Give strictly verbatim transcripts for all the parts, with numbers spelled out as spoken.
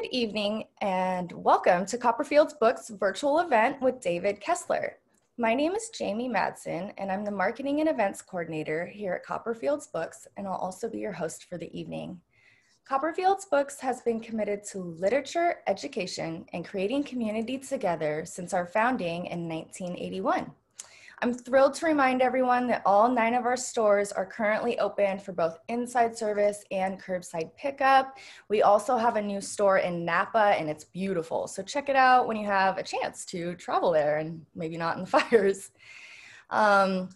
Good evening and welcome to Copperfield's Books virtual event with David Kessler. My name is Jamie Madsen and I'm the Marketing and Events Coordinator here at Copperfield's Books, and I'll also be your host for the evening. Copperfield's Books has been committed to literature, education, and creating community together since our founding in nineteen eighty-one. I'm thrilled to remind everyone that all nine of our stores are currently open for both inside service and curbside pickup. We also have a new store in Napa and it's beautiful. So check it out when you have a chance to travel there and maybe not in the fires. Um,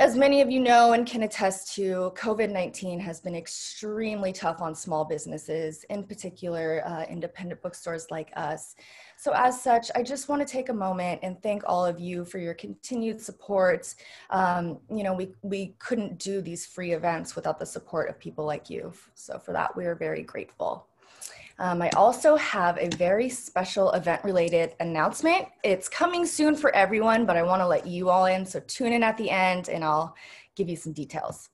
as many of you know and can attest to, COVID nineteen has been extremely tough on small businesses, in particular uh, independent bookstores like us. So as such, I just want to take a moment and thank all of you for your continued support. Um, you know, we, we couldn't do these free events without the support of people like you. So for that, we are very grateful. Um, I also have a very special event-related announcement. It's coming soon for everyone, but I want to let you all in. So tune in at the end and I'll give you some details.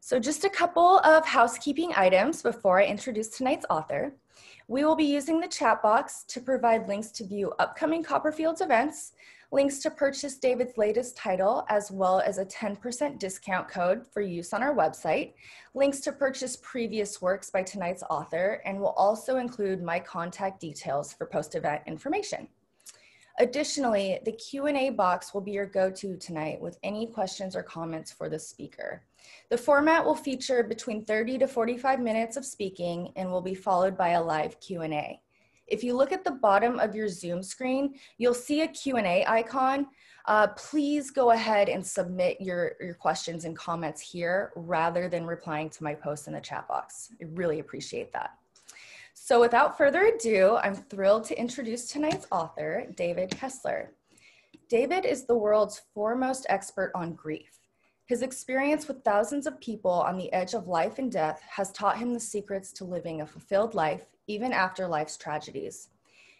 So just a couple of housekeeping items before I introduce tonight's author. We will be using the chat box to provide links to view upcoming Copperfield's events, links to purchase David's latest title, as well as a ten percent discount code for use on our website, links to purchase previous works by tonight's author, and we'll also include my contact details for post-event information. Additionally, the Q and A box will be your go-to tonight with any questions or comments for the speaker. The format will feature between thirty to forty-five minutes of speaking and will be followed by a live Q and A. If you look at the bottom of your Zoom screen, you'll see a Q and A icon. Uh, please go ahead and submit your, your questions and comments here rather than replying to my post in the chat box. I really appreciate that. So without further ado, I'm thrilled to introduce tonight's author, David Kessler. David is the world's foremost expert on grief. His experience with thousands of people on the edge of life and death has taught him the secrets to living a fulfilled life, even after life's tragedies.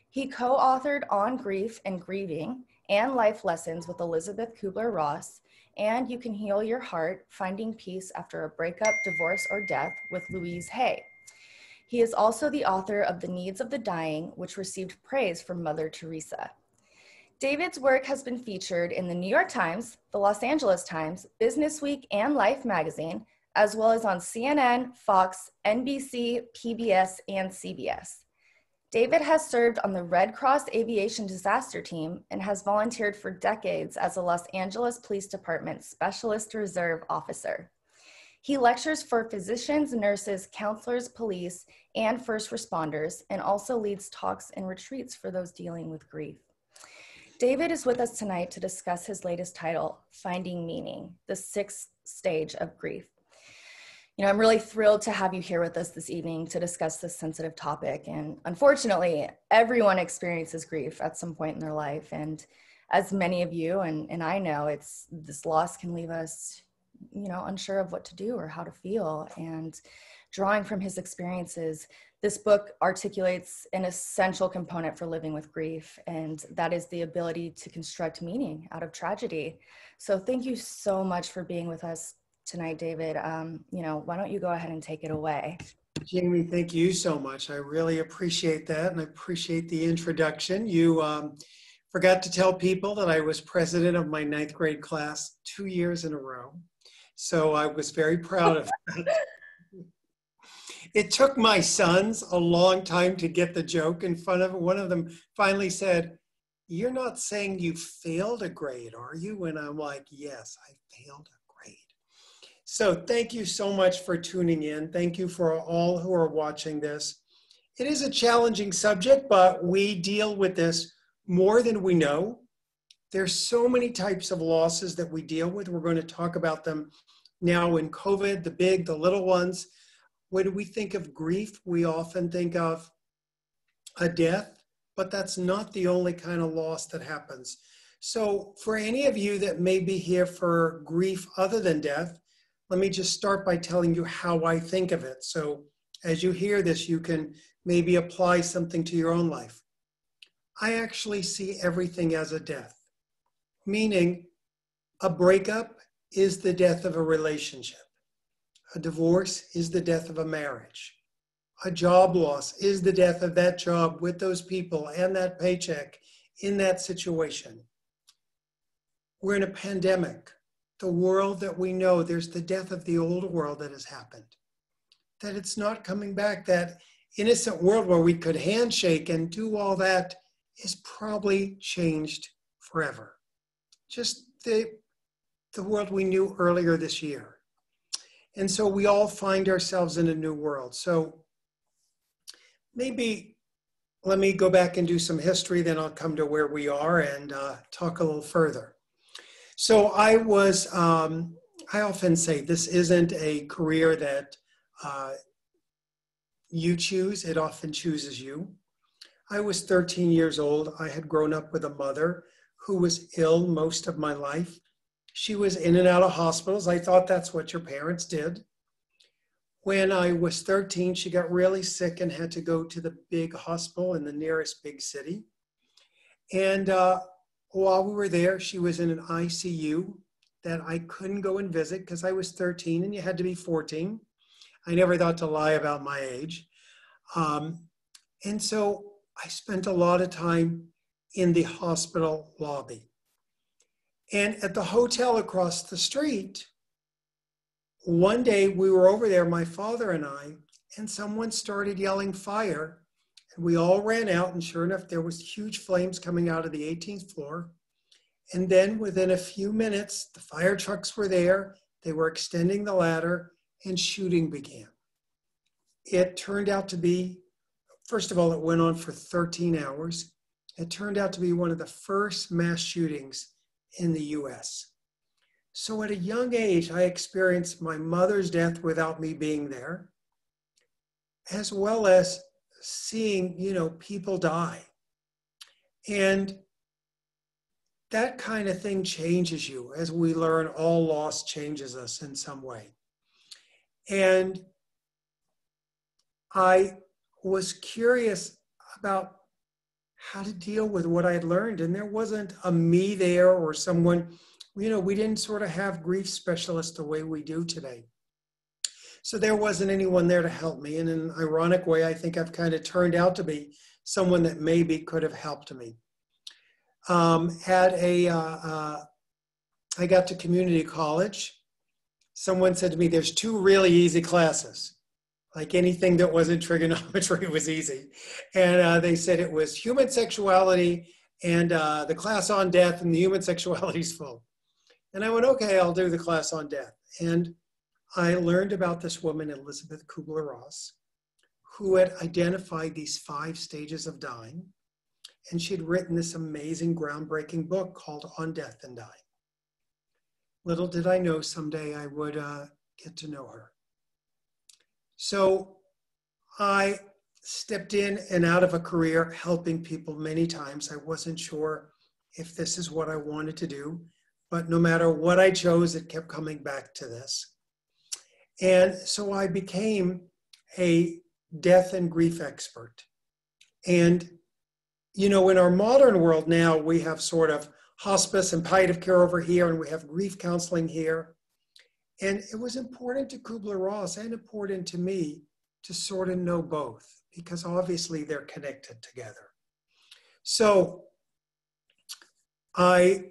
He co-authored On Grief and Grieving and Life Lessons with Elizabeth Kübler-Ross, and You Can Heal Your Heart, Finding Peace After a Breakup, Divorce, or Death with Louise Hay. He is also the author of The Needs of the Dying, which received praise from Mother Teresa. David's work has been featured in the New York Times, the Los Angeles Times, Business Week, and Life magazine, as well as on C N N, Fox, N B C, P B S, and C B S. David has served on the Red Cross Aviation Disaster Team and has volunteered for decades as a Los Angeles Police Department Specialist Reserve Officer. He lectures for physicians, nurses, counselors, police, and first responders, and also leads talks and retreats for those dealing with grief. David is with us tonight to discuss his latest title, Finding Meaning: The Sixth Stage of Grief. You know, I'm really thrilled to have you here with us this evening to discuss this sensitive topic. And unfortunately, everyone experiences grief at some point in their life. And as many of you and, and I know, it's this loss can leave us, you know, unsure of what to do or how to feel. And drawing from his experiences, this book articulates an essential component for living with grief, and that is the ability to construct meaning out of tragedy. So thank you so much for being with us tonight, David. Um, you know, why don't you go ahead and take it away? Jamie, thank you so much. I really appreciate that, and I appreciate the introduction. You um, forgot to tell people that I was president of my ninth grade class two years in a row. So I was very proud of that. It took my sons a long time to get the joke in front of them. One of them finally said, "You're not saying you failed a grade, are you?" And I'm like, yes, I failed a grade. So thank you so much for tuning in. Thank you for all who are watching this. It is a challenging subject, but we deal with this more than we know. There's so many types of losses that we deal with. We're going to talk about them now in COVID, the big, the little ones. When we think of grief, we often think of a death, but that's not the only kind of loss that happens. So for any of you that may be here for grief other than death, let me just start by telling you how I think of it. So as you hear this, you can maybe apply something to your own life. I actually see everything as a death. Meaning, a breakup is the death of a relationship. A divorce is the death of a marriage. a job loss is the death of that job with those people and that paycheck in that situation. We're in a pandemic. The world that we know, there's the death of the old world that has happened, that it's not coming back. That innocent world where we could handshake and do all that is probably changed forever. Just the, the world we knew earlier this year. And so we all find ourselves in a new world. So maybe let me go back and do some history, then I'll come to where we are and uh, talk a little further. So I was, um, I often say this isn't a career that uh, you choose, it often chooses you. I was thirteen years old. I had grown up with a mother who was ill most of my life. She was in and out of hospitals. I thought that's what your parents did. When I was thirteen, she got really sick and had to go to the big hospital in the nearest big city. And uh, while we were there, she was in an I C U that I couldn't go and visit because I was thirteen and you had to be fourteen. I never thought to lie about my age. Um, and so I spent a lot of time in the hospital lobby. And at the hotel across the street, one day we were over there, my father and I, and someone started yelling fire. And we all ran out, and sure enough, there was huge flames coming out of the eighteenth floor. And then within a few minutes, the fire trucks were there. They were extending the ladder, and shooting began. It turned out to be, first of all, it went on for thirteen hours. It turned out to be one of the first mass shootings in the U S. So at a young age, I experienced my mother's death without me being there, as well as seeing, you know, people die. And that kind of thing changes you. As we learn, all loss changes us in some way. And I was curious about how to deal with what I had learned. And there wasn't a me there or someone, you know, we didn't sort of have grief specialists the way we do today. So there wasn't anyone there to help me. And in an ironic way, I think I've kind of turned out to be someone that maybe could have helped me. Um, at a, uh, uh, I got to community college. Someone said to me, there's two really easy classes. Like anything that wasn't trigonometry was easy. And uh, they said it was human sexuality and uh, the class on death, and the human sexuality is full. And I went, okay, I'll do the class on death. And I learned about this woman, Elizabeth Kübler-Ross, who had identified these five stages of dying. And she'd written this amazing, groundbreaking book called On Death and Dying. Little did I know someday I would uh, get to know her. So I stepped in and out of a career helping people many times. I wasn't sure if this is what I wanted to do, but no matter what I chose, it kept coming back to this. And so I became a death and grief expert. And, you know, in our modern world now, we have sort of hospice and palliative care over here, and we have grief counseling here. And it was important to Kübler-Ross and important to me to sort of know both, because obviously they're connected together. So I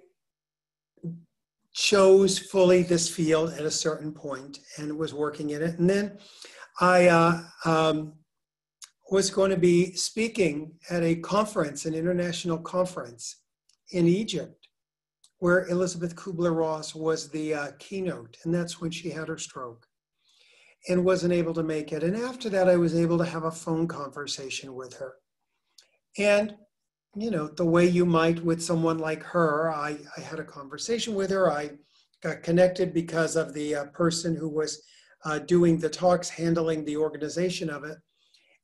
chose fully this field at a certain point and was working in it. And then I uh, um, was going to be speaking at a conference, an international conference in Egypt, where Elizabeth Kübler-Ross was the uh, keynote, and that's when she had her stroke and wasn't able to make it. And after that, I was able to have a phone conversation with her. And, you know, the way you might with someone like her, I, I had a conversation with her. I got connected because of the uh, person who was uh, doing the talks, handling the organization of it.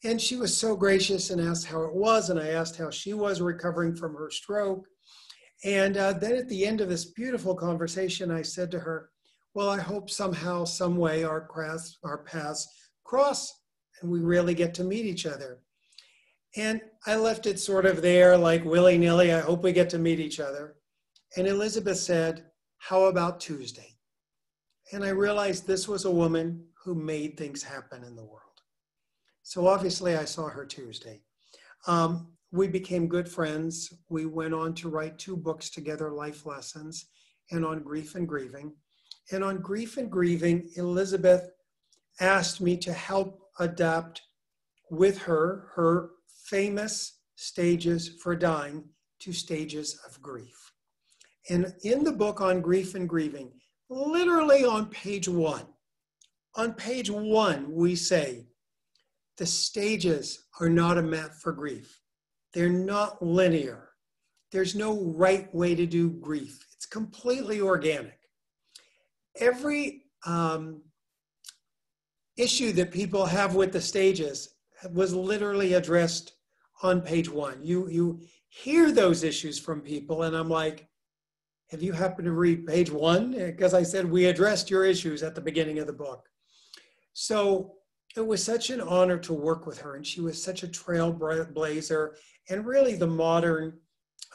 And she was so gracious and asked how it was, and I asked how she was recovering from her stroke. And uh, then at the end of this beautiful conversation, I said to her, well, I hope somehow, some way our, crass, our paths cross and we really get to meet each other. And I left it sort of there, like willy-nilly, I hope we get to meet each other. And Elizabeth said, how about Tuesday? And I realized this was a woman who made things happen in the world. So obviously I saw her Tuesday. Um, we became good friends. We went on to write two books together, Life Lessons and On Grief and Grieving. And on Grief and Grieving, Elizabeth asked me to help adapt with her, her famous stages for dying to stages of grief. And in the book On Grief and Grieving, literally on page one, on page one, we say, the stages are not a map for grief. They're not linear. There's no right way to do grief. It's completely organic. Every um, issue that people have with the stages was literally addressed on page one. You, you hear those issues from people, and I'm like, have you happened to read page one? Because I said, we addressed your issues at the beginning of the book. So it was such an honor to work with her, and she was such a trailblazer and really the modern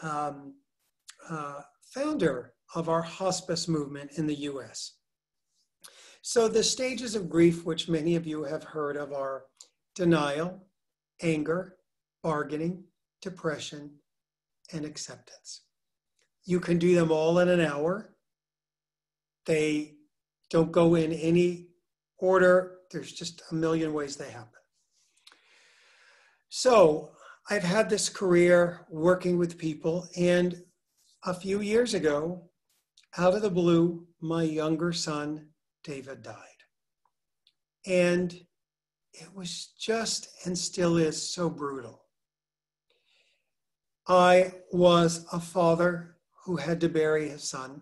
um, uh, founder of our hospice movement in the U S. So the stages of grief, which many of you have heard of, are denial, anger, bargaining, depression, and acceptance. You can do them all in an hour. They don't go in any order. There's just a million ways they happen. So I've had this career working with people, and a few years ago, out of the blue, my younger son, David, died. And it was just, and still is, so brutal. I was a father who had to bury his son.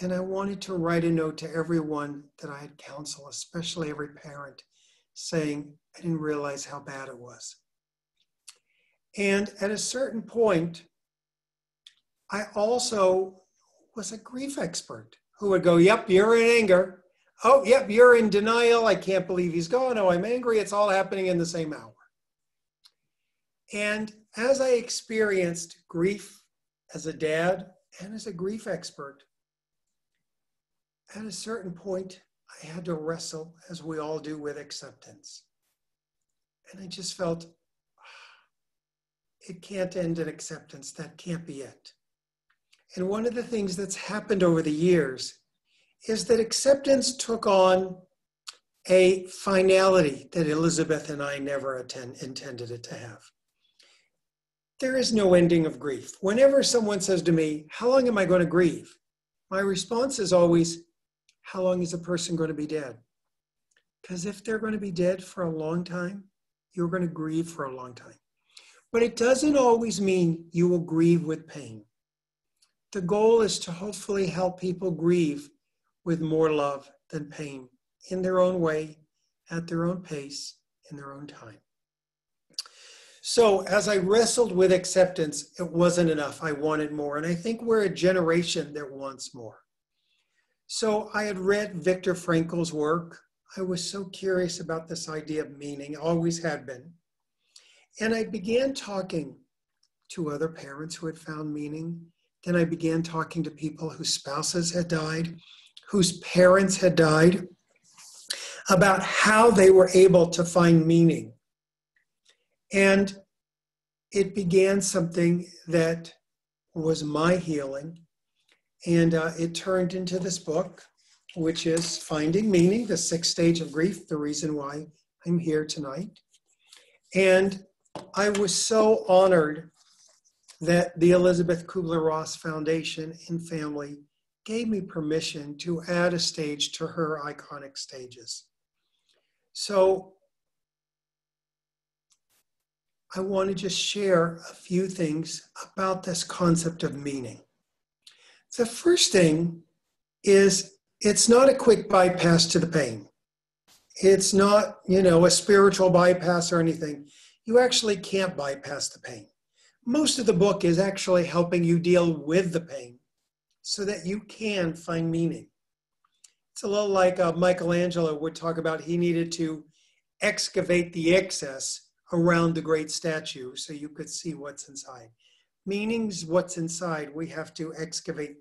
And I wanted to write a note to everyone that I had counsel, especially every parent, saying, I didn't realize how bad it was. And at a certain point, I also was a grief expert who would go, yep, you're in anger. Oh, yep, you're in denial. I can't believe he's gone. Oh, I'm angry. It's all happening in the same hour. And as I experienced grief as a dad and as a grief expert, at a certain point, I had to wrestle, as we all do, with acceptance. And I just felt, it can't end in acceptance. That can't be it. And one of the things that's happened over the years is that acceptance took on a finality that Elizabeth and I never attend, intended it to have. There is no ending of grief. Whenever someone says to me, how long am I going to grieve? My response is always, how long is a person going to be dead? Because if they're going to be dead for a long time, you're going to grieve for a long time. But it doesn't always mean you will grieve with pain. The goal is to hopefully help people grieve with more love than pain, in their own way, at their own pace, in their own time. So as I wrestled with acceptance, it wasn't enough. I wanted more. And I think we're a generation that wants more. So I had read Viktor Frankl's work. I was so curious about this idea of meaning, always had been. And I began talking to other parents who had found meaning. Then I began talking to people whose spouses had died, whose parents had died, about how they were able to find meaning. And it began something that was my healing. And uh, it turned into this book, which is Finding Meaning: The Sixth Stage of Grief, the reason why I'm here tonight. And I was so honored that the Elizabeth Kübler-Ross Foundation and family gave me permission to add a stage to her iconic stages. So I want to just share a few things about this concept of meaning. The first thing is, it's not a quick bypass to the pain. It's not, you know, a spiritual bypass or anything. You actually can't bypass the pain. Most of the book is actually helping you deal with the pain so that you can find meaning. It's a little like uh, Michelangelo would talk about, he needed to excavate the excess around the great statue so you could see what's inside. Meaning's what's inside. We have to excavate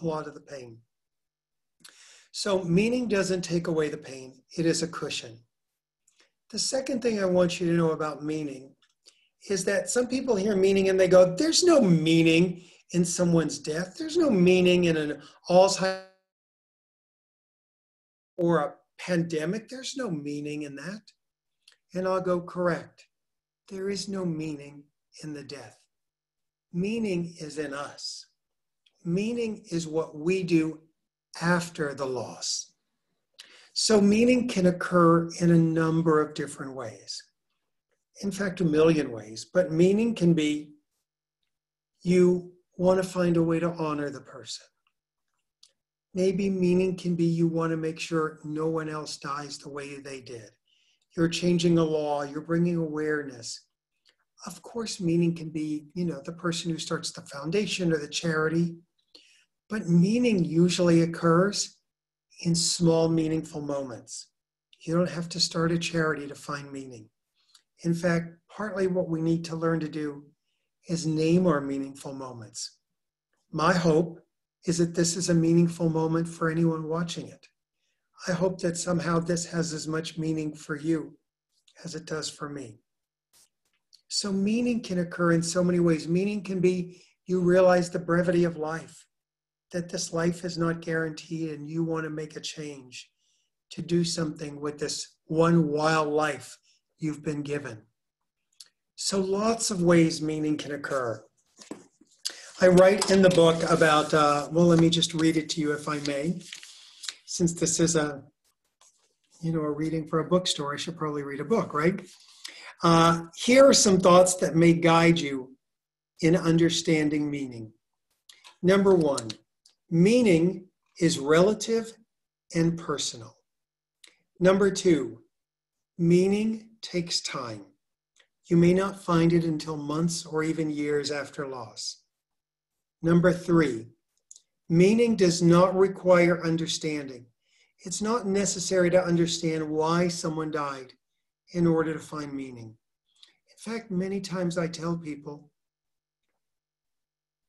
a lot of the pain. So meaning doesn't take away the pain. It is a cushion. The second thing I want you to know about meaning is that some people hear meaning and they go, there's no meaning in someone's death. There's no meaning in an Alzheimer's or a pandemic. There's no meaning in that. And I'll go, correct. There is no meaning in the death. Meaning is in us. Meaning is what we do after the loss. So meaning can occur in a number of different ways. In fact, a million ways. But meaning can be you want to find a way to honor the person. Maybe meaning can be you want to make sure no one else dies the way they did. You're changing a law. You're bringing awareness. Of course, meaning can be, you know, the person who starts the foundation or the charity. But meaning usually occurs in small, meaningful moments. You don't have to start a charity to find meaning. In fact, partly what we need to learn to do is name our meaningful moments. My hope is that this is a meaningful moment for anyone watching it. I hope that somehow this has as much meaning for you as it does for me. So meaning can occur in so many ways. Meaning can be you realize the brevity of life, that this life is not guaranteed and you want to make a change to do something with this one wild life you've been given. So lots of ways meaning can occur. I write in the book about, uh, well, let me just read it to you if I may. Since this is a, you know, a reading for a bookstore, I should probably read a book, right? Uh, here are some thoughts that may guide you in understanding meaning. Number one, meaning is relative and personal. Number two, meaning takes time. You may not find it until months or even years after loss. Number three, meaning does not require understanding. It's not necessary to understand why someone died in order to find meaning. In fact, many times I tell people,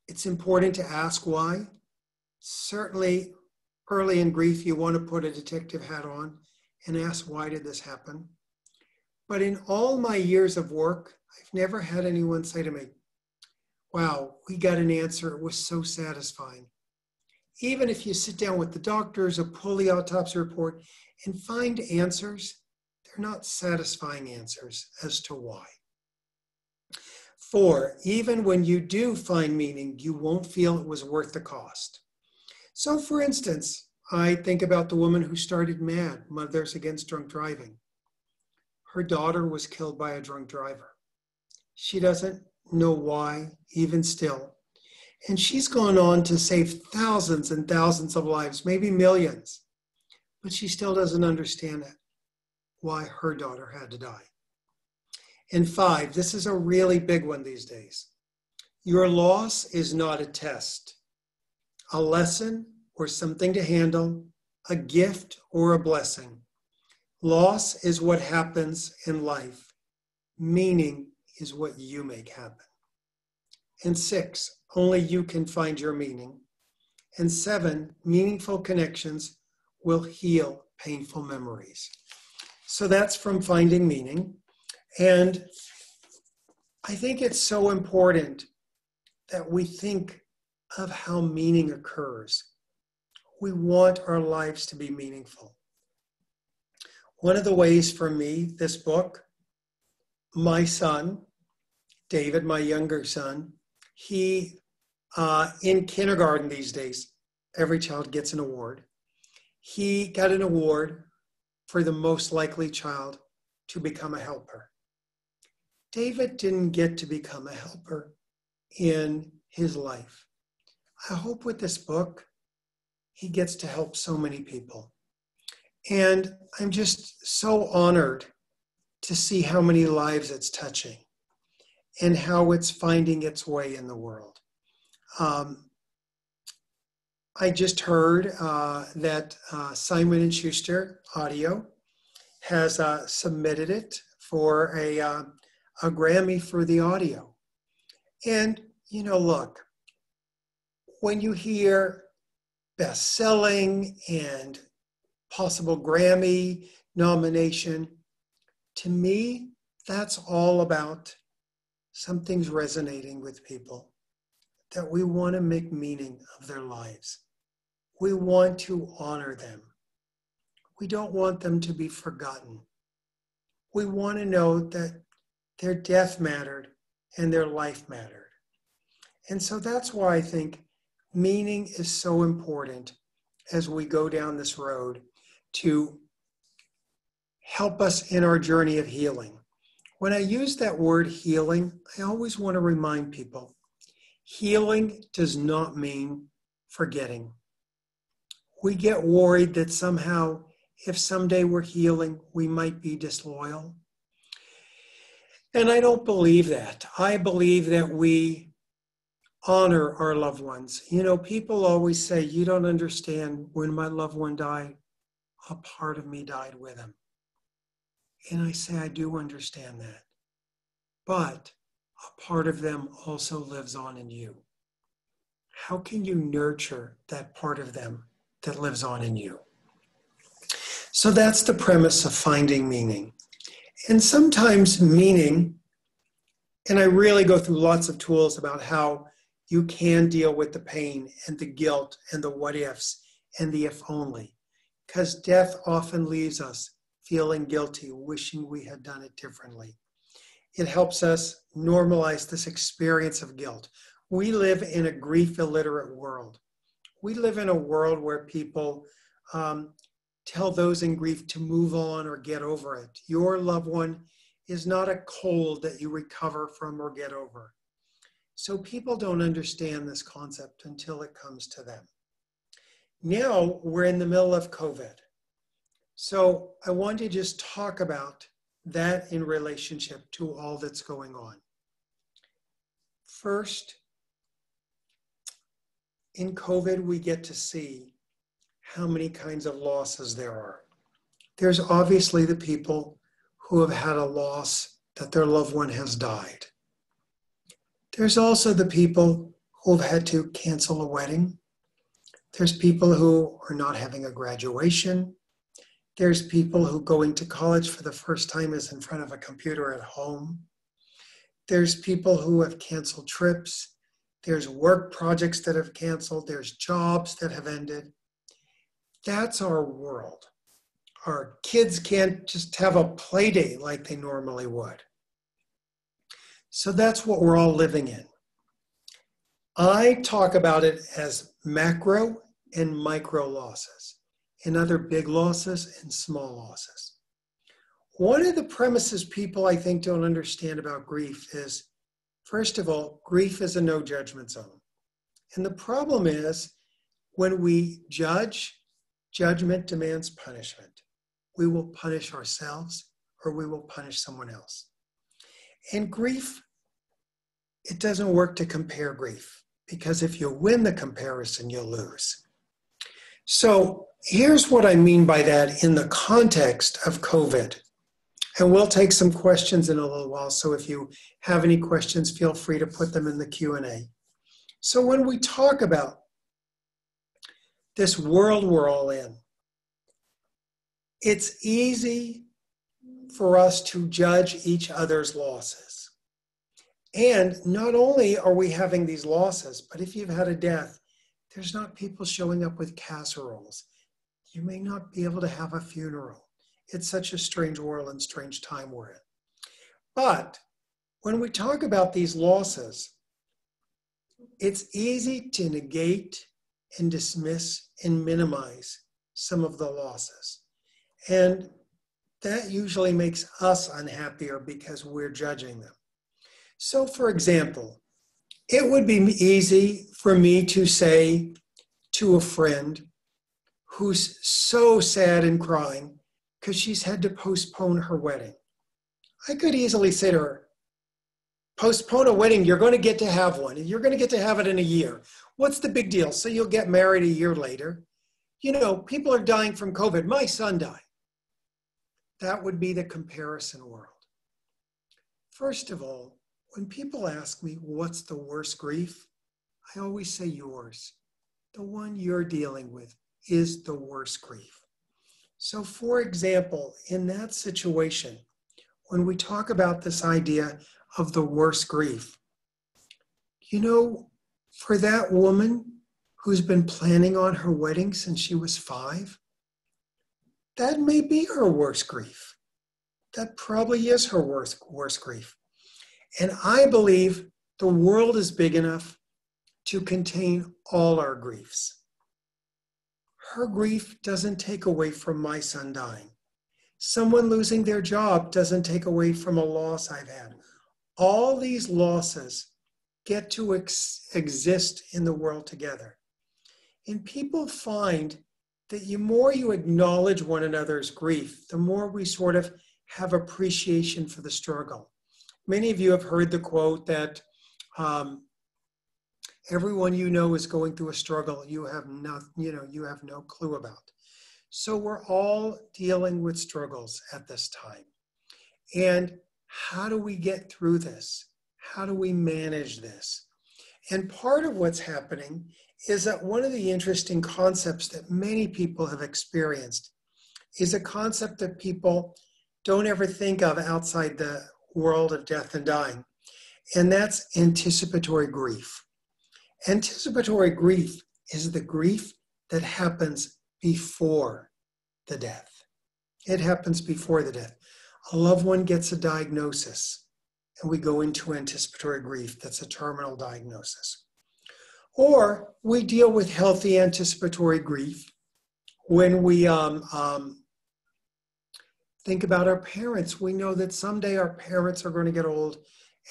it's important to ask why. Certainly, early in grief, you want to put a detective hat on and ask, why did this happen? But in all my years of work, I've never had anyone say to me, wow, we got an answer. It was so satisfying. Even if you sit down with the doctors or pull the autopsy report and find answers, they're not satisfying answers as to why. Four, even when you do find meaning, you won't feel it was worth the cost. So for instance, I think about the woman who started MAD, Mothers Against Drunk Driving. Her daughter was killed by a drunk driver. She doesn't know why, even still. And she's gone on to save thousands and thousands of lives, maybe millions. But she still doesn't understand that, why her daughter had to die. And five, this is a really big one these days. Your loss is not a test, a lesson or something to handle, a gift or a blessing. Loss is what happens in life. Meaning is what you make happen. And six, only you can find your meaning. And seven, meaningful connections will heal painful memories. So that's from Finding Meaning. And I think it's so important that we think of how meaning occurs. We want our lives to be meaningful. One of the ways for me, this book, my son, David, my younger son, he, uh, in kindergarten these days, every child gets an award. He got an award for the most likely child to become a helper. David didn't get to become a helper in his life. I hope with this book, he gets to help so many people. And I'm just so honored to see how many lives it's touching and how it's finding its way in the world. Um, I just heard uh, that uh, Simon and Schuster Audio has uh, submitted it for a, uh, a Grammy for the audio. And, you know, look, when you hear best-selling and possible Grammy nomination, to me, that's all about something's resonating with people, that we want to make meaning of their lives. We want to honor them. We don't want them to be forgotten. We want to know that their death mattered and their life mattered. And so that's why I think meaning is so important as we go down this road to help us in our journey of healing. When I use that word healing, I always want to remind people, healing does not mean forgetting. We get worried that somehow, if someday we're healing, we might be disloyal. And I don't believe that. I believe that we honor our loved ones. You know, people always say, you don't understand, when my loved one died, a part of me died with him. And I say, I do understand that. But a part of them also lives on in you. How can you nurture that part of them that lives on in you? So that's the premise of finding meaning. And sometimes meaning, and I really go through lots of tools about how you can deal with the pain and the guilt and the what ifs and the if only, because death often leaves us feeling guilty, wishing we had done it differently. It helps us normalize this experience of guilt. We live in a grief illiterate world. We live in a world where people um, tell those in grief to move on or get over it. Your loved one is not a cold that you recover from or get over. So people don't understand this concept until it comes to them. Now we're in the middle of COVID. So I want to just talk about that in relationship to all that's going on. First, in COVID, we get to see how many kinds of losses there are. There's obviously the people who have had a loss that their loved one has died. There's also the people who have had to cancel a wedding. There's people who are not having a graduation. There's people who going to college for the first time is in front of a computer at home. There's people who have canceled trips. There's work projects that have canceled. There's jobs that have ended. That's our world. Our kids can't just have a play date like they normally would. So that's what we're all living in. I talk about it as macro and micro losses, and other big losses and small losses. One of the premises people I think don't understand about grief is, first of all, grief is a no judgment zone. And the problem is when we judge, judgment demands punishment. We will punish ourselves or we will punish someone else. And grief, it doesn't work to compare grief, because if you win the comparison, you'll lose. So here's what I mean by that in the context of COVID. And we'll take some questions in a little while. So if you have any questions, feel free to put them in the Q and A. So when we talk about this world we're all in, it's easy for us to judge each other's losses. And not only are we having these losses, but if you've had a death, there's not people showing up with casseroles. You may not be able to have a funeral. It's such a strange world and strange time we're in. But when we talk about these losses, it's easy to negate and dismiss and minimize some of the losses. And that usually makes us unhappier because we're judging them. So for example, it would be easy for me to say to a friend who's so sad and crying because she's had to postpone her wedding. I could easily say to her, postpone a wedding, you're going to get to have one, and you're going to get to have it in a year. What's the big deal? So you'll get married a year later. You know, people are dying from COVID. My son died. That would be the comparison world. First of all, when people ask me, what's the worst grief? I always say yours. The one you're dealing with is the worst grief. So for example, in that situation, when we talk about this idea of the worst grief. You know, for that woman who's been planning on her wedding since she was five, that may be her worst grief. That probably is her worst, worst grief. And I believe the world is big enough to contain all our griefs. Her grief doesn't take away from my son dying. Someone losing their job doesn't take away from a loss I've had. All these losses get to ex- exist in the world together. And people find that the more you acknowledge one another's grief, the more we sort of have appreciation for the struggle. Many of you have heard the quote that um, everyone you know is going through a struggle you have not, you know, you have no clue about. So we're all dealing with struggles at this time. And how do we get through this? How do we manage this? And part of what's happening is that one of the interesting concepts that many people have experienced is a concept that people don't ever think of outside the world of death and dying, and that's anticipatory grief. Anticipatory grief is the grief that happens before the death. It happens before the death. A loved one gets a diagnosis, and we go into anticipatory grief. That's a terminal diagnosis. Or we deal with healthy anticipatory grief when we um, um, think about our parents. We know that someday our parents are going to get old,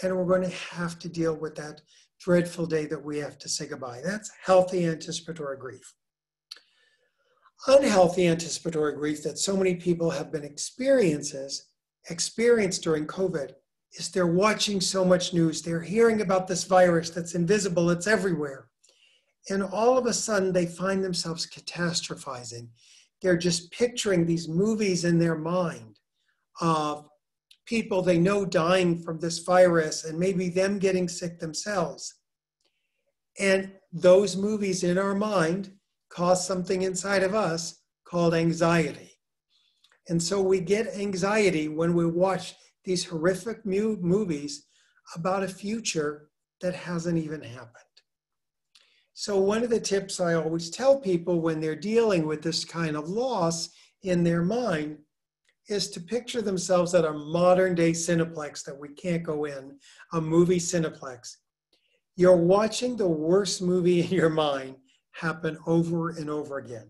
and we're going to have to deal with that dreadful day that we have to say goodbye. That's healthy anticipatory grief. Unhealthy anticipatory grief that so many people have been experiences, experienced during COVID is they're watching so much news, they're hearing about this virus that's invisible, it's everywhere. And all of a sudden they find themselves catastrophizing. They're just picturing these movies in their mind of people they know dying from this virus and maybe them getting sick themselves. And those movies in our mind cause something inside of us called anxiety. And so we get anxiety when we watch these horrific mu- movies about a future that hasn't even happened. So one of the tips I always tell people when they're dealing with this kind of loss in their mind is to picture themselves at a modern day Cineplex that we can't go in, a movie Cineplex. You're watching the worst movie in your mind happen over and over again.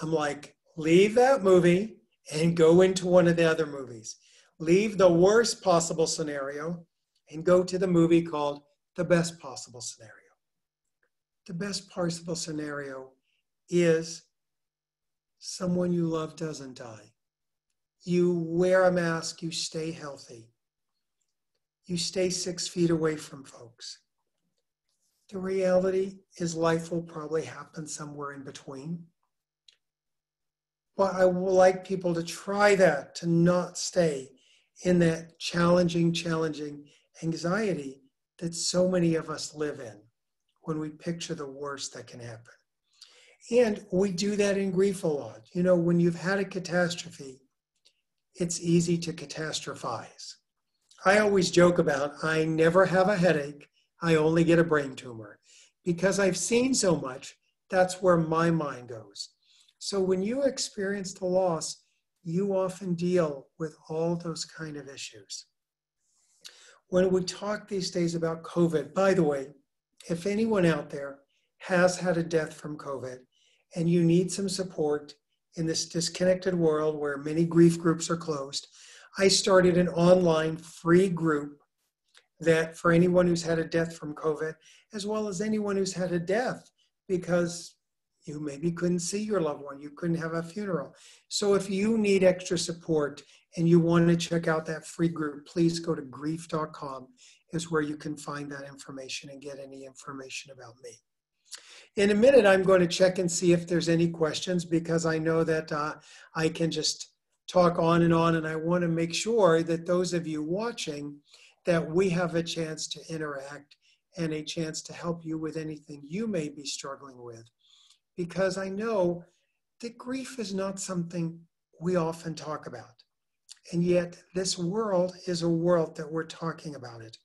I'm like, leave that movie and go into one of the other movies. Leave the worst possible scenario and go to the movie called The Best Possible Scenario. The best possible scenario is someone you love doesn't die. You wear a mask, you stay healthy. You stay six feet away from folks. The reality is life will probably happen somewhere in between. But I would like people to try that, to not stay in that challenging, challenging anxiety that so many of us live in when we picture the worst that can happen. And we do that in grief a lot. You know, when you've had a catastrophe, it's easy to catastrophize. I always joke about, I never have a headache, I only get a brain tumor. Because I've seen so much, that's where my mind goes. So when you experience the loss, you often deal with all those kind of issues. When we talk these days about COVID, by the way, if anyone out there has had a death from COVID and you need some support in this disconnected world where many grief groups are closed, I started an online free group that for anyone who's had a death from COVID, as well as anyone who's had a death because you maybe couldn't see your loved one, you couldn't have a funeral. So if you need extra support and you want to check out that free group, please go to grief dot com is where you can find that information and get any information about me. In a minute, I'm going to check and see if there's any questions because I know that uh, I can just talk on and on, and I want to make sure that those of you watching that we have a chance to interact and a chance to help you with anything you may be struggling with. Because I know that grief is not something we often talk about. And yet this world is a world that we're talking about it.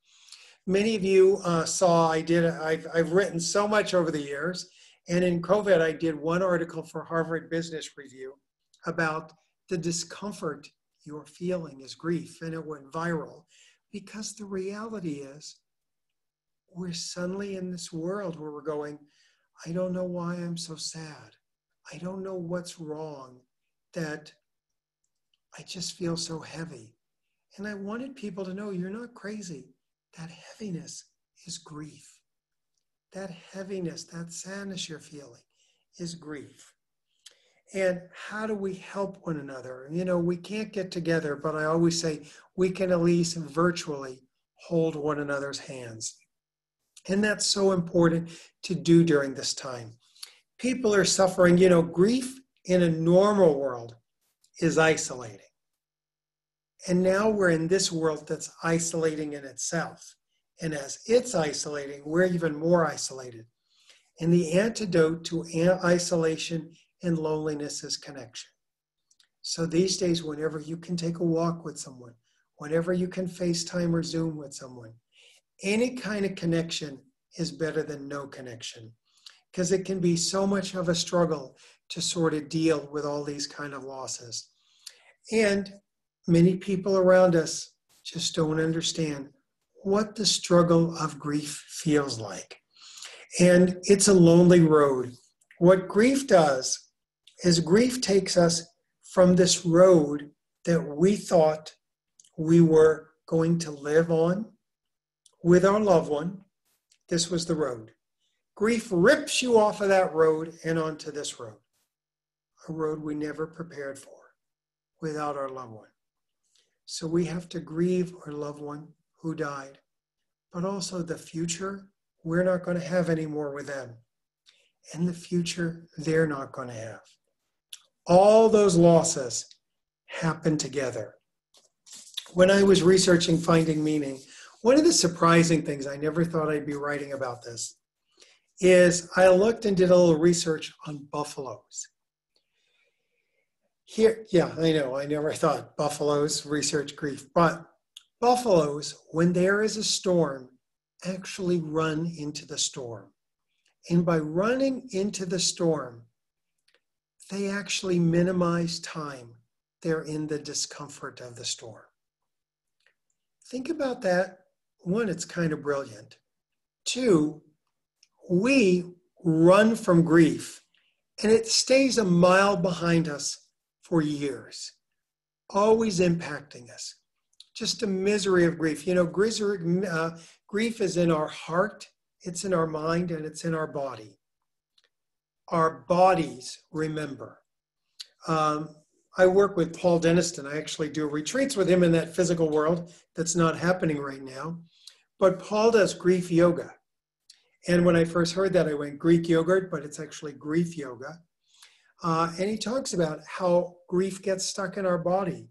Many of you uh, saw, I did, I've, I've written so much over the years. And in COVID, I did one article for Harvard Business Review about the discomfort you're feeling as grief, and it went viral. Because the reality is, we're suddenly in this world where we're going, I don't know why I'm so sad. I don't know what's wrong, that I just feel so heavy. And I wanted people to know, you're not crazy. That heaviness is grief. That heaviness, that sadness you're feeling is grief. And how do we help one another? You know, we can't get together, but I always say we can at least virtually hold one another's hands. And that's so important to do during this time. People are suffering. You know, grief in a normal world is isolating. And now we're in this world that's isolating in itself. And as it's isolating, we're even more isolated. And the antidote to isolation and loneliness is connection. So these days, whenever you can take a walk with someone, whenever you can FaceTime or Zoom with someone, any kind of connection is better than no connection, because it can be so much of a struggle to sort of deal with all these kind of losses. And many people around us just don't understand what the struggle of grief feels like. And it's a lonely road. What grief does is grief takes us from this road that we thought we were going to live on with our loved one. This was the road. Grief rips you off of that road and onto this road, a road we never prepared for without our loved one. So we have to grieve our loved one who died, but also the future we're not going to have anymore with them, and the future they're not going to have. All those losses happen together. When I was researching Finding Meaning, one of the surprising things, I never thought I'd be writing about this, is I looked and did a little research on buffaloes. Here, yeah, I know, I never thought buffaloes research grief, but buffaloes, when there is a storm, actually run into the storm. And by running into the storm, they actually minimize time they're in the discomfort of the storm. Think about that. One, it's kind of brilliant. Two, we run from grief, and it stays a mile behind us for years, always impacting us. Just a misery of grief. You know, grief, uh, grief is in our heart. It's in our mind, and it's in our body. Our bodies remember. Um, I work with Paul Denniston. I actually do retreats with him in that physical world that's not happening right now. But Paul does grief yoga. And when I first heard that, I went Greek yogurt, but it's actually grief yoga. Uh, and he talks about how grief gets stuck in our body.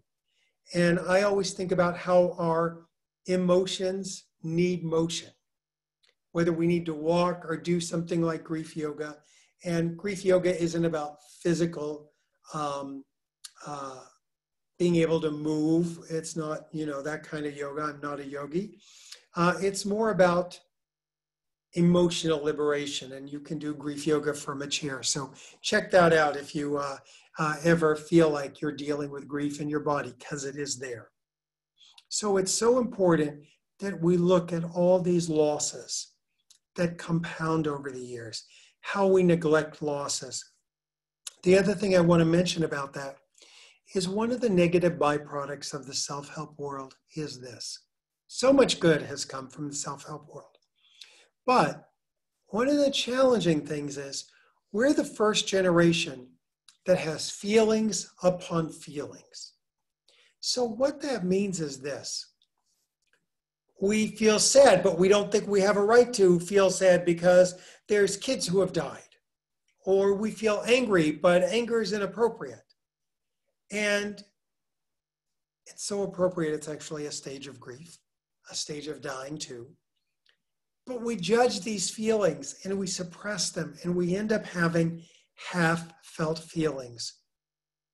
And I always think about how our emotions need motion, whether we need to walk or do something like grief yoga. And grief yoga isn't about physical, um, uh, being able to move. It's not, you know, that kind of yoga. I'm not a yogi. Uh, it's more about emotional liberation, and you can do grief yoga from a chair. So check that out if you uh, uh, ever feel like you're dealing with grief in your body, because it is there. So it's so important that we look at all these losses that compound over the years, how we neglect losses. The other thing I want to mention about that is one of the negative byproducts of the self-help world is this. So much good has come from the self-help world. But one of the challenging things is we're the first generation that has feelings upon feelings. So what that means is this. We feel sad, but we don't think we have a right to feel sad because there's kids who have died. Or we feel angry, but anger is inappropriate. And it's so appropriate, it's actually a stage of grief, a stage of dying too. But we judge these feelings and we suppress them, and we end up having half felt feelings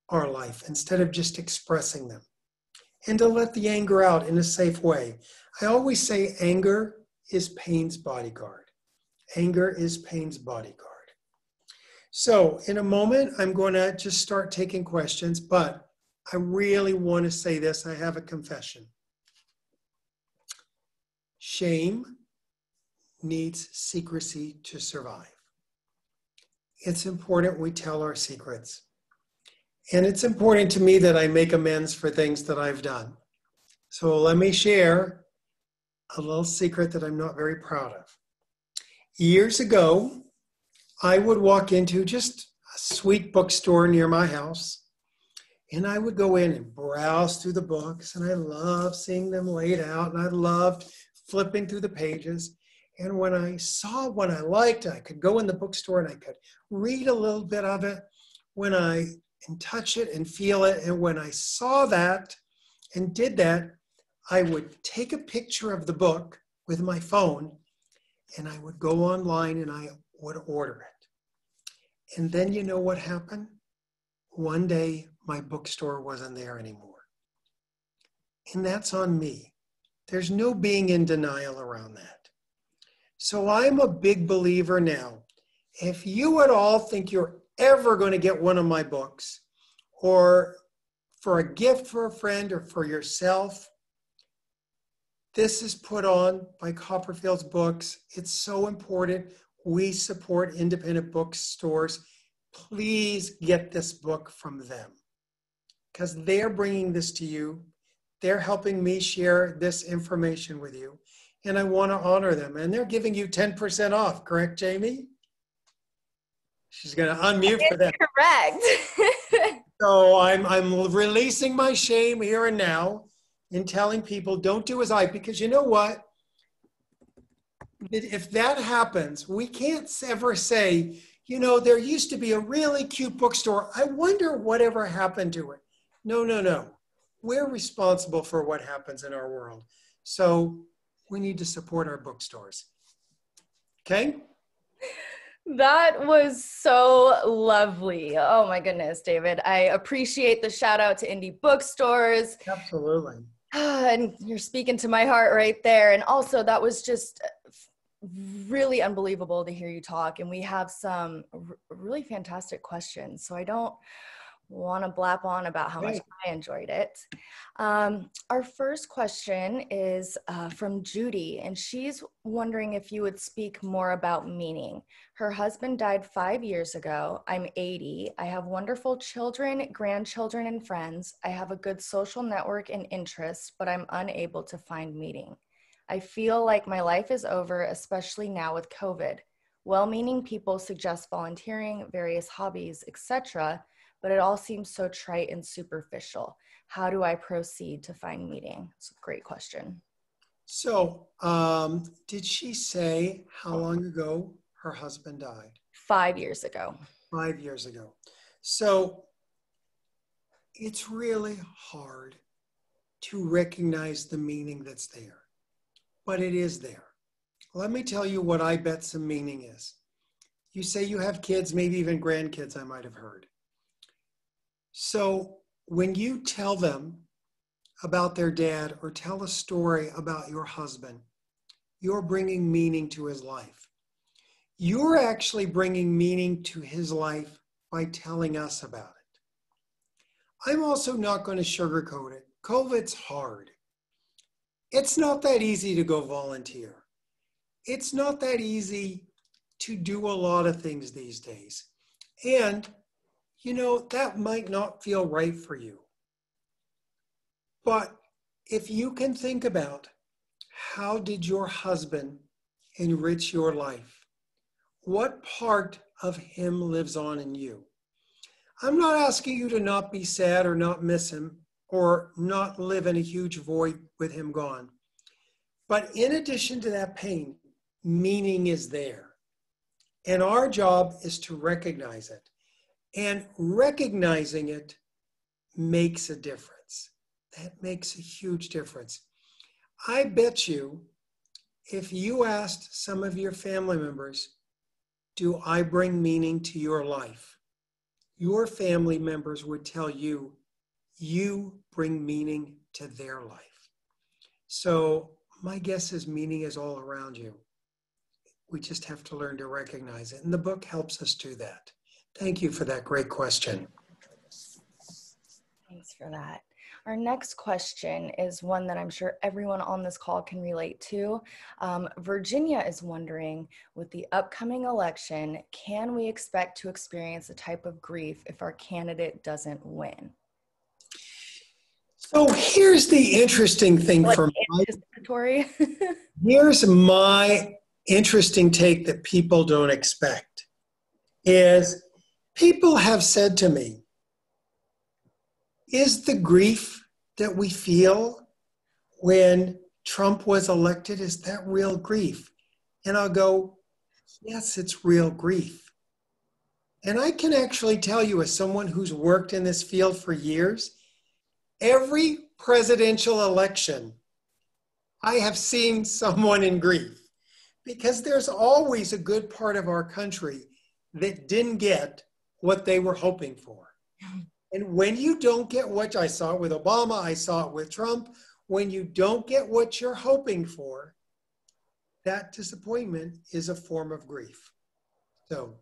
our life instead of just expressing them. and to let the anger out in a safe way. I always say anger is pain's bodyguard. Anger is pain's bodyguard. So in a moment, I'm going to just start taking questions, but I really want to say this. I have a confession. Shame needs secrecy to survive. It's important we tell our secrets. And it's important to me that I make amends for things that I've done. So let me share a little secret that I'm not very proud of. Years ago, I would walk into just a sweet bookstore near my house, and I would go in and browse through the books, and I loved seeing them laid out, and I loved flipping through the pages. And when I saw one I liked, I could go in the bookstore and I could read a little bit of it when I and touch it and feel it. And when I saw that and did that, I would take a picture of the book with my phone, and I would go online and I would order it. And then you know what happened? One day my bookstore wasn't there anymore. And that's on me. There's no being in denial around that. So I'm a big believer now. If you at all think you're ever going to get one of my books, or for a gift for a friend or for yourself, this is put on by Copperfield's Books. It's so important. We support independent bookstores. Please get this book from them, because they're bringing this to you. They're helping me share this information with you, and I want to honor them. And they're giving you ten percent off, correct, Jamie? She's going to unmute for that. Correct. So I'm, I'm releasing my shame here and now and telling people don't do as I, because you know what? If that happens, we can't ever say, you know, there used to be a really cute bookstore. I wonder whatever happened to it. No, no, no. We're responsible for what happens in our world. So we need to support our bookstores. Okay? That was so lovely. Oh my goodness, David. I appreciate the shout out to indie bookstores. Absolutely. And you're speaking to my heart right there. And also that was just really unbelievable to hear you talk. And we have some r- really fantastic questions. So I don't want to blap on about how Great. much I enjoyed it. Um, our first question is uh, from Judy, and she's wondering if you would speak more about meaning. Her husband died five years ago. I'm eighty. I have wonderful children, grandchildren, and friends. I have a good social network and interests, but I'm unable to find meaning. I feel like my life is over, especially now with COVID. Well-meaning people suggest volunteering, various hobbies, et cetera, but it all seems so trite and superficial. How do I proceed to find meaning? It's a great question. So um, did she say how long ago her husband died? Five years ago. Five years ago. So it's really hard to recognize the meaning that's there, but it is there. Let me tell you what I bet some meaning is. You say you have kids, maybe even grandkids, I might have heard. So when you tell them about their dad or tell a story about your husband, you're bringing meaning to his life. You're actually bringing meaning to his life by telling us about it. I'm also not going to sugarcoat it. COVID's hard. It's not that easy to go volunteer. It's not that easy to do a lot of things these days. And you know, that might not feel right for you. But if you can think about how did your husband enrich your life? What part of him lives on in you? I'm not asking you to not be sad or not miss him or not live in a huge void with him gone. But in addition to that pain, meaning is there. And our job is to recognize it. And recognizing it makes a difference. That makes a huge difference. I bet you, if you asked some of your family members, do I bring meaning to your life? Your family members would tell you, you bring meaning to their life. So my guess is meaning is all around you. We just have to learn to recognize it. And the book helps us do that. Thank you for that great question. Thanks for that. Our next question is one that I'm sure everyone on this call can relate to. Um, Virginia is wondering, with the upcoming election, can we expect to experience a type of grief if our candidate doesn't win? So here's the interesting thing like for me. Here's my interesting take that people don't expect is people have said to me, is the grief that we feel when Trump was elected, is that real grief? And I'll go, yes, it's real grief. And I can actually tell you, as someone who's worked in this field for years, every presidential election, I have seen someone in grief, because there's always a good part of our country that didn't get what they were hoping for. And when you don't get what I saw with Obama, I saw it with Trump, when you don't get what you're hoping for, that disappointment is a form of grief. So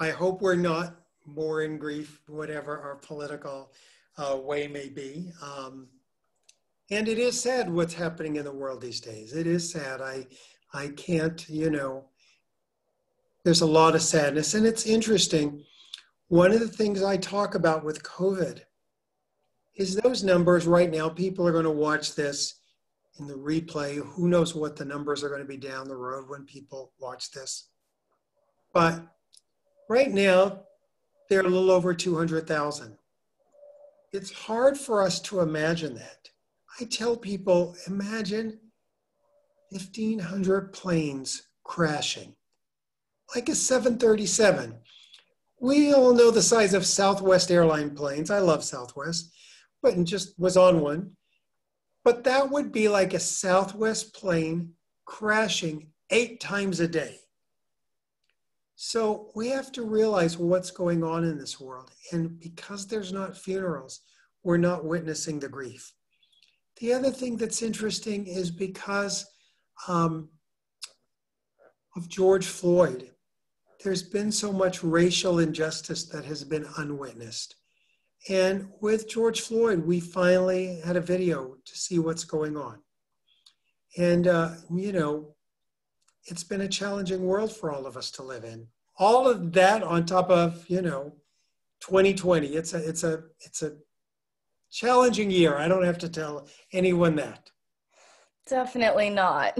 I hope we're not more in grief, whatever our political uh, way may be. Um, and it is sad what's happening in the world these days. It is sad. I, I can't, you know, there's a lot of sadness. And it's interesting. One of the things I talk about with COVID is those numbers right now, people are going to watch this in the replay. Who knows what the numbers are going to be down the road when people watch this. But right now, they're a little over two hundred thousand. It's hard for us to imagine that. I tell people, imagine fifteen hundred planes crashing, like a seven thirty-seven. We all know the size of Southwest airline planes. I love Southwest, but just was on one. But that would be like a Southwest plane crashing eight times a day. So we have to realize what's going on in this world. And because there's not funerals, we're not witnessing the grief. The other thing that's interesting is because um, of George Floyd, there's been so much racial injustice that has been unwitnessed. And with George Floyd, we finally had a video to see what's going on. And, uh, you know, it's been a challenging world for all of us to live in. All of that on top of, you know, twenty twenty, it's a, it's a, it's a challenging year. I don't have to tell anyone that. Definitely not.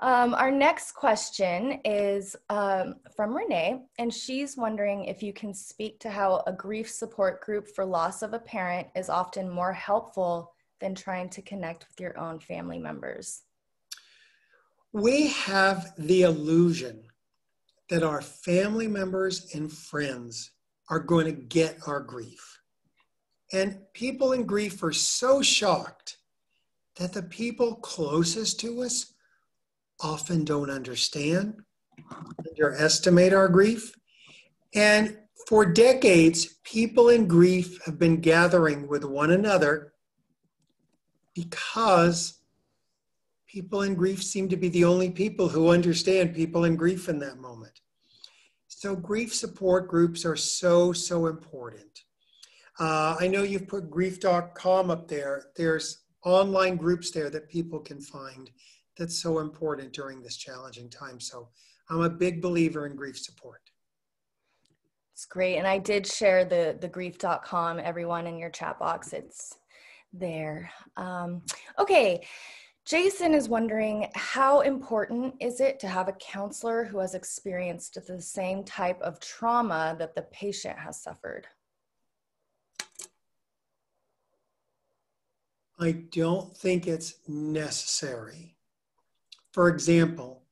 Um, our next question is um, from Renee, and she's wondering if you can speak to how a grief support group for loss of a parent is often more helpful than trying to connect with your own family members. We have the illusion that our family members and friends are going to get our grief. And people in grief are so shocked that the people closest to us often don't understand, underestimate our grief. And for decades, people in grief have been gathering with one another because people in grief seem to be the only people who understand people in grief in that moment. So grief support groups are so, so important. Uh, I know you've put grief dot com up there. There's online groups there that people can find. That's so important during this challenging time. So I'm a big believer in grief support. It's great. And I did share the, the grief dot com, everyone, in your chat box. It's there. Um, okay. Jason is wondering, how important is it to have a counselor who has experienced the same type of trauma that the patient has suffered? I don't think it's necessary. For example,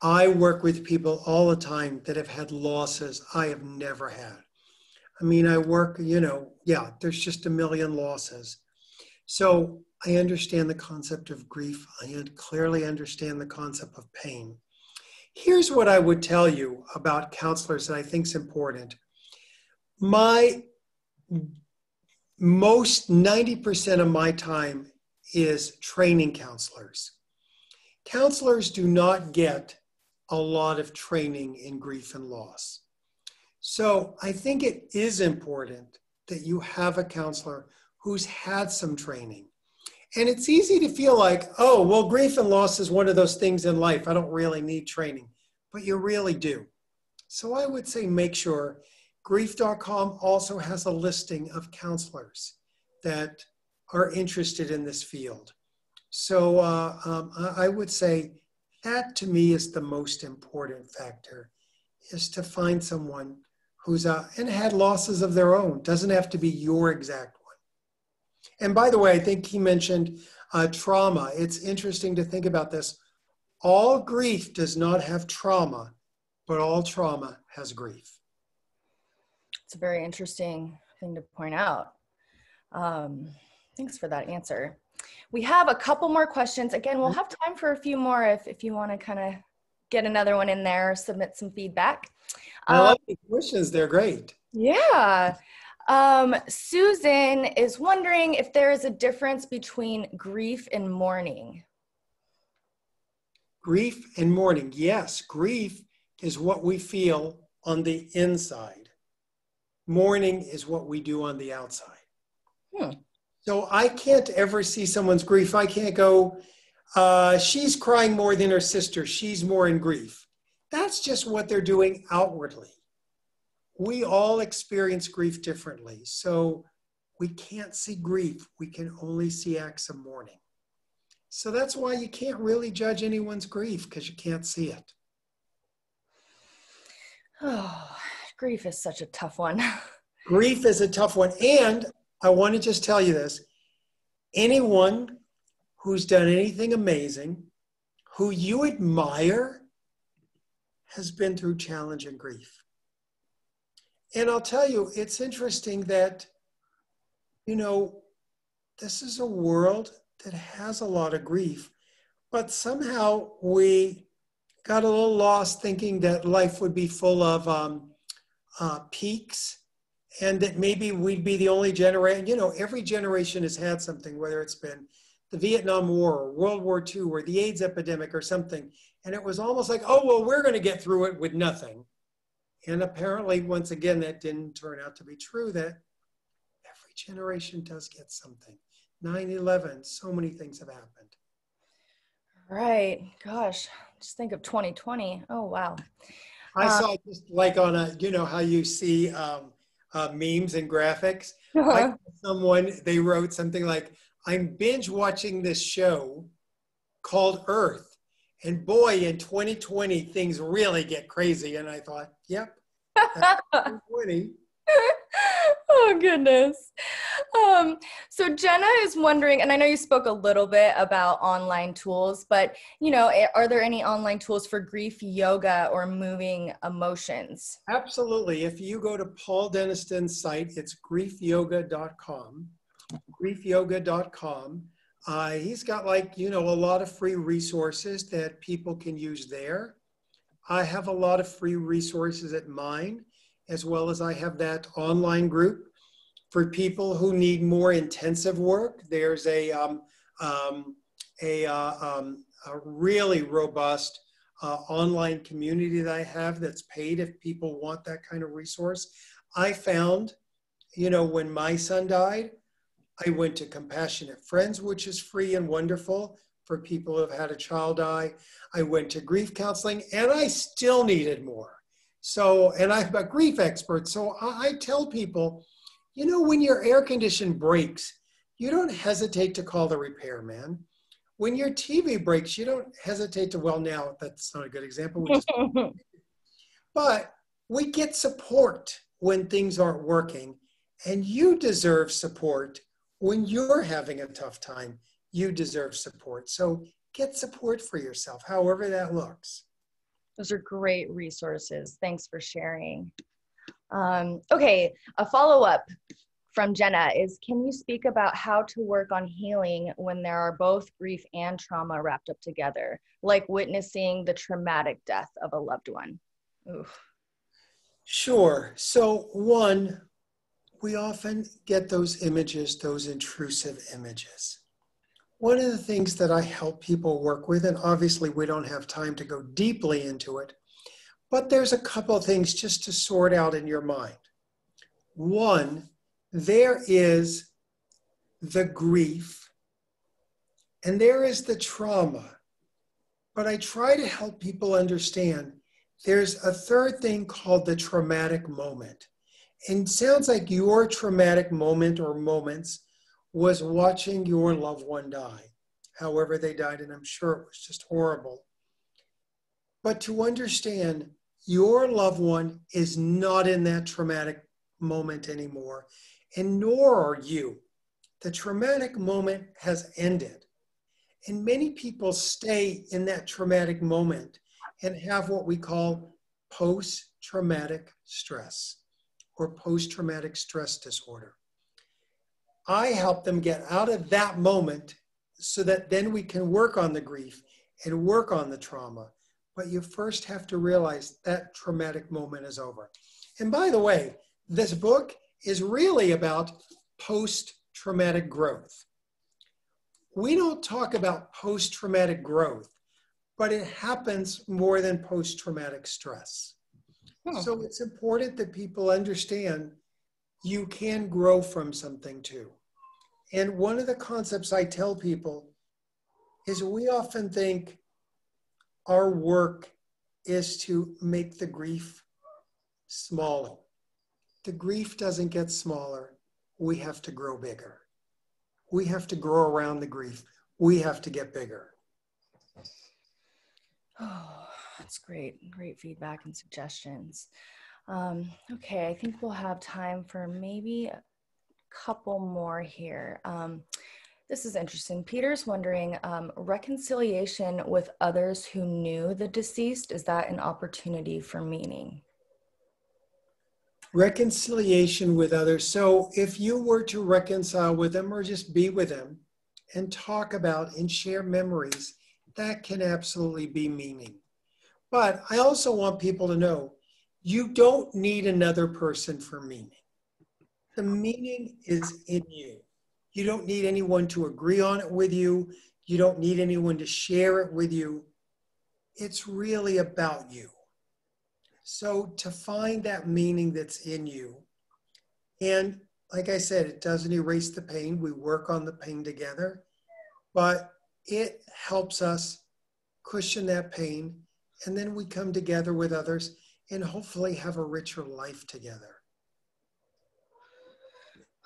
I work with people all the time that have had losses I have never had. I mean, I work, you know, yeah, there's just a million losses. So I understand the concept of grief. I clearly understand the concept of pain. Here's what I would tell you about counselors that I think is important. My most ninety percent of my time is training counselors. Counselors do not get a lot of training in grief and loss. So I think it is important that you have a counselor who's had some training. And it's easy to feel like, oh, well, grief and loss is one of those things in life. I don't really need training, but you really do. So I would say make sure. grief dot com also has a listing of counselors that are interested in this field. So uh, um, I would say that to me is the most important factor, is to find someone who's uh, and had losses of their own. Doesn't have to be your exact one. And by the way, I think he mentioned uh, trauma. It's interesting to think about this. All grief does not have trauma, but all trauma has grief. It's a very interesting thing to point out. Um, thanks for that answer. We have a couple more questions. Again, we'll have time for a few more if, if you want to kind of get another one in there or submit some feedback. Um, I love the questions. They're great. Yeah. Um, Susan is wondering if there is a difference between grief and mourning. Grief and mourning. Yes, grief is what we feel on the inside. Mourning is what we do on the outside. Hmm. So I can't ever see someone's grief. I can't go, uh, she's crying more than her sister. She's more in grief. That's just what they're doing outwardly. We all experience grief differently. So we can't see grief. We can only see acts of mourning. So that's why you can't really judge anyone's grief, because you can't see it. Oh. Grief is such a tough one. Grief is a tough one. And I want to just tell you this. Anyone who's done anything amazing, who you admire, has been through challenge and grief. And I'll tell you, it's interesting that, you know, this is a world that has a lot of grief, but somehow we got a little lost thinking that life would be full of, um, Uh, peaks, and that maybe we'd be the only generation. You know, every generation has had something, whether it's been the Vietnam War or World War Two or the AIDS epidemic or something. And it was almost like, oh, well, we're going to get through it with nothing. And apparently, once again, that didn't turn out to be true, that every generation does get something. nine eleven, so many things have happened. Right. Gosh, just think of twenty twenty. Oh, wow. I saw just like on a, you know, how you see um, uh, memes and graphics. Uh-huh. I saw someone, they wrote something like, I'm binge watching this show called Earth. And boy, in twenty twenty, things really get crazy. And I thought, yep, that's twenty twenty. Oh, goodness. Um, so Jenna is wondering, and I know you spoke a little bit about online tools, but, you know, are there any online tools for grief yoga or moving emotions? Absolutely. If you go to Paul Denniston's site, it's grief yoga dot com, grief yoga dot com. Uh, he's got like, you know, a lot of free resources that people can use there. I have a lot of free resources at mine, as well as I have that online group for people who need more intensive work. There's a, um, um, a, uh, um, a really robust uh, online community that I have that's paid if people want that kind of resource. I found, you know, when my son died, I went to Compassionate Friends, which is free and wonderful for people who have had a child die. I went to grief counseling, and I still needed more. So, and I'm a grief expert, so I, I tell people, you know, when your air condition breaks, you don't hesitate to call the repairman. When your T V breaks, you don't hesitate to, well, now that's not a good example. Which is, but we get support when things aren't working, and you deserve support when you're having a tough time. You deserve support. So get support for yourself, however that looks. Those are great resources. Thanks for sharing. Um, okay, a follow-up from Jenna is, can you speak about how to work on healing when there are both grief and trauma wrapped up together, like witnessing the traumatic death of a loved one? Oof. Sure. So one, we often get those images, those intrusive images. One of the things that I help people work with, and obviously we don't have time to go deeply into it, but there's a couple of things just to sort out in your mind. One, there is the grief and there is the trauma, but I try to help people understand there's a third thing called the traumatic moment. And it sounds like your traumatic moment or moments was watching your loved one die, however they died, and I'm sure it was just horrible. But to understand your loved one is not in that traumatic moment anymore, and nor are you. The traumatic moment has ended. And many people stay in that traumatic moment and have what we call post-traumatic stress or post-traumatic stress disorder. I help them get out of that moment so that then we can work on the grief and work on the trauma. But you first have to realize that traumatic moment is over. And by the way, this book is really about post-traumatic growth. We don't talk about post-traumatic growth, but it happens more than post-traumatic stress. Oh. So it's important that people understand you can grow from something too. And one of the concepts I tell people is we often think our work is to make the grief smaller. The grief doesn't get smaller. We have to grow bigger. We have to grow around the grief. We have to get bigger. Oh, that's great. Great feedback and suggestions. Um, okay, I think we'll have time for maybe a couple more here. Um, this is interesting. Peter's wondering, um, reconciliation with others who knew the deceased, is that an opportunity for meaning? Reconciliation with others. So if you were to reconcile with them or just be with them and talk about and share memories, that can absolutely be meaning. But I also want people to know, you don't need another person for meaning. The meaning is in you. You don't need anyone to agree on it with you. You don't need anyone to share it with you. It's really about you. So to find that meaning that's in you, and like I said, it doesn't erase the pain. We work on the pain together, but it helps us cushion that pain, and then we come together with others and hopefully have a richer life together.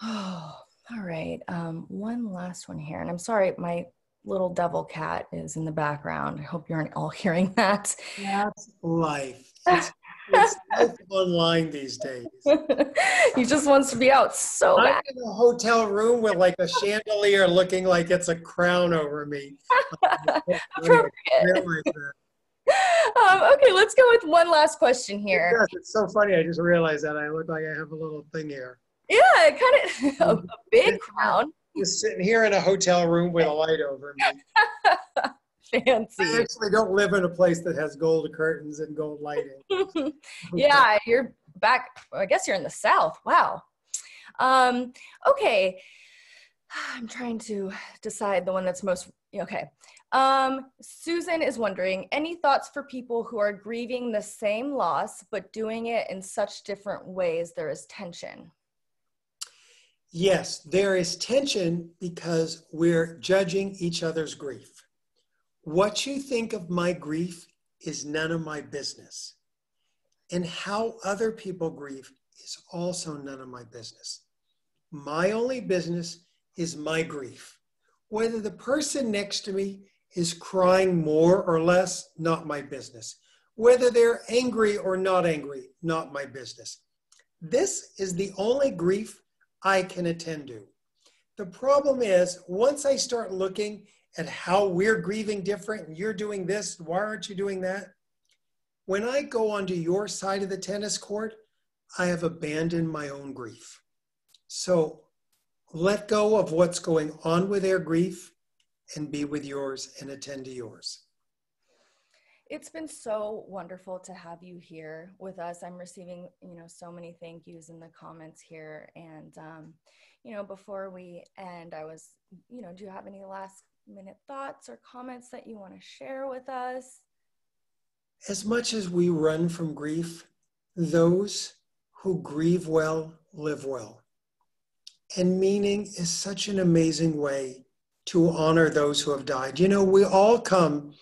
Oh, all right. Um, one last one here. And I'm sorry, my little devil cat is in the background. I hope you aren't all hearing that. That's life. It's, it's life online these days. He just wants to be out so I'm bad. In a hotel room with like a chandelier looking like it's a crown over me. Appropriate. Um, okay, let's go with one last question here. Yes, it's so funny. I just realized that I look like I have a little thing here. Yeah, kind of a big crown. Just sitting here in a hotel room with a light over me. Fancy. I actually don't live in a place that has gold curtains and gold lighting. Okay. Yeah, you're back. Well, I guess you're in the South. Wow. Um, okay. I'm trying to decide the one that's most, okay. Um, Susan is wondering, any thoughts for people who are grieving the same loss, but doing it in such different ways, there is tension? Yes, there is tension because we're judging each other's grief. What you think of my grief is none of my business. And how other people grieve is also none of my business. My only business is my grief. Whether the person next to me is crying more or less, not my business. Whether they're angry or not angry, not my business. This is the only grief I can attend to. The problem is, once I start looking at how we're grieving different, and you're doing this, why aren't you doing that? When I go onto your side of the tennis court, I have abandoned my own grief. So let go of what's going on with their grief and be with yours and attend to yours. It's been so wonderful to have you here with us. I'm receiving, you know, so many thank yous in the comments here. And, um, you know, before we end, I was, you know, do you have any last minute thoughts or comments that you want to share with us? As much as we run from grief, those who grieve well live well. And meaning is such an amazing way to honor those who have died. You know, we all come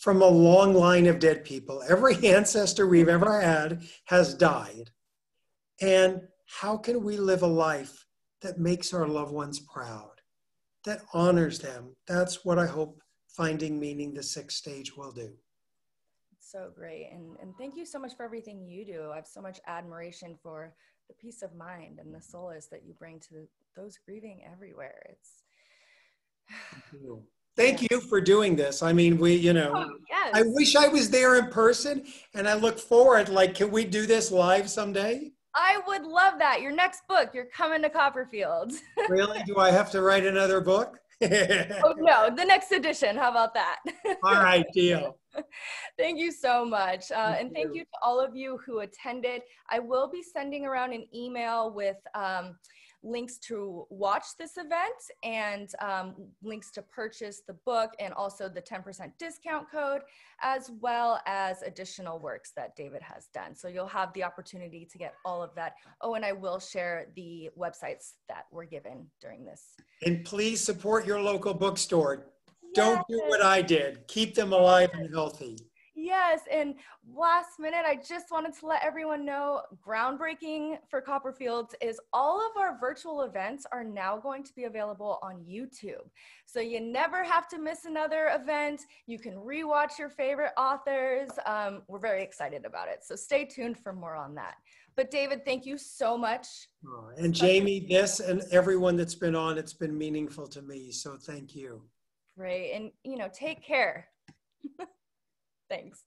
from a long line of dead people. Every ancestor we've ever had has died. And how can we live a life that makes our loved ones proud, that honors them? That's what I hope Finding Meaning, the Sixth Stage, will do. So great. And, and thank you so much for everything you do. I have so much admiration for the peace of mind and the solace that you bring to those grieving everywhere. It's Thank you, thank yeah. you for doing this. I mean, we, you know, oh, yes. I wish I was there in person, and I look forward, like, can we do this live someday? I would love that. Your next book, you're coming to Copperfield. Really? Do I have to write another book? Oh, no, the next edition. How about that? All right, deal. Thank you so much. Uh, thank and thank you. you to all of you who attended. I will be sending around an email with um, links to watch this event and um, links to purchase the book, and also the ten percent discount code, as well as additional works that David has done. So you'll have the opportunity to get all of that. Oh, and I will share the websites that were given during this. And please support your local bookstore. Yes. Don't do what I did. Keep them alive and healthy. Yes, and last minute, I just wanted to let everyone know, groundbreaking for Copperfield is all of our virtual events are now going to be available on YouTube. So you never have to miss another event. You can rewatch your favorite authors. Um, we're very excited about it. So stay tuned for more on that. But David, thank you so much. Oh, and Jamie, this and everyone that's been on, it's been meaningful to me. So thank you. Great, and you know, take care. Thanks.